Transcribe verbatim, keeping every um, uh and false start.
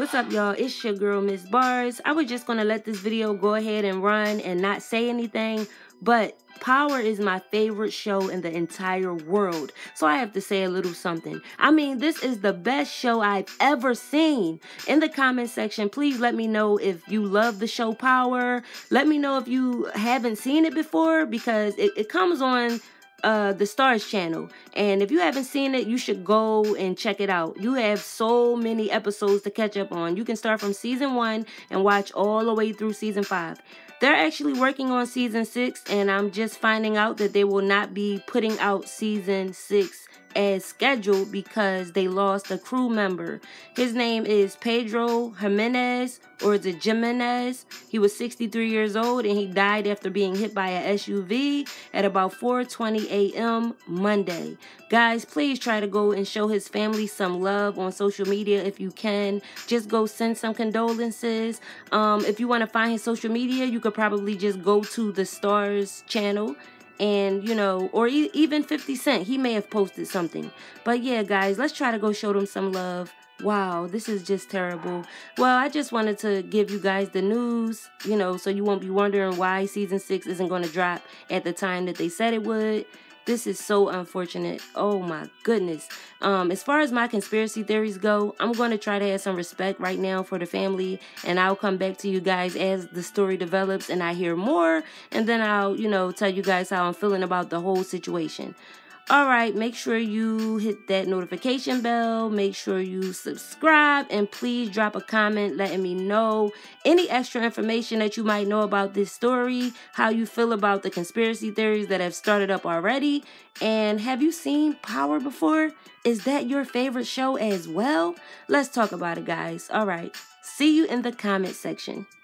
What's up, y'all? It's your girl, Miss Bars. I was just going to let this video go ahead and run and not say anything, but Power is my favorite show in the entire world, so I have to say a little something. I mean, this is the best show I've ever seen. In the comment section, please let me know if you love the show Power. Let me know if you haven't seen it before, because it, it comes on Uh, the Stars Channel, and if you haven't seen it, you should go and check it out. You have so many episodes to catch up on. You can start from season one and watch all the way through season five. They're actually working on season six, and I'm just finding out that they will not be putting out season six as scheduled because they lost a crew member. His name is Pedro Jimenez, or is it Jimenez? He was sixty-three years old, and he died after being hit by an S U V at about four twenty a m Monday. Guys, please try to go and show his family some love on social media if you can. Just go send some condolences. Um, if you want to find his social media, you could probably just go to the Stars Channel. And, you know, or e even fifty cent, he may have posted something. But yeah, guys, let's try to go show them some love. Wow, this is just terrible. Well, I just wanted to give you guys the news, you know, so you won't be wondering why season six isn't going to drop at the time that they said it would. This is so unfortunate. Oh my goodness. Um, as far as my conspiracy theories go, I'm going to try to have some respect right now for the family, and I'll come back to you guys as the story develops and I hear more, and then I'll, you know, tell you guys how I'm feeling about the whole situation. All right, make sure you hit that notification bell. Make sure you subscribe, and please drop a comment letting me know any extra information that you might know about this story, how you feel about the conspiracy theories that have started up already, and have you seen Power before? Is that your favorite show as well? Let's talk about it, guys. All right, see you in the comment section.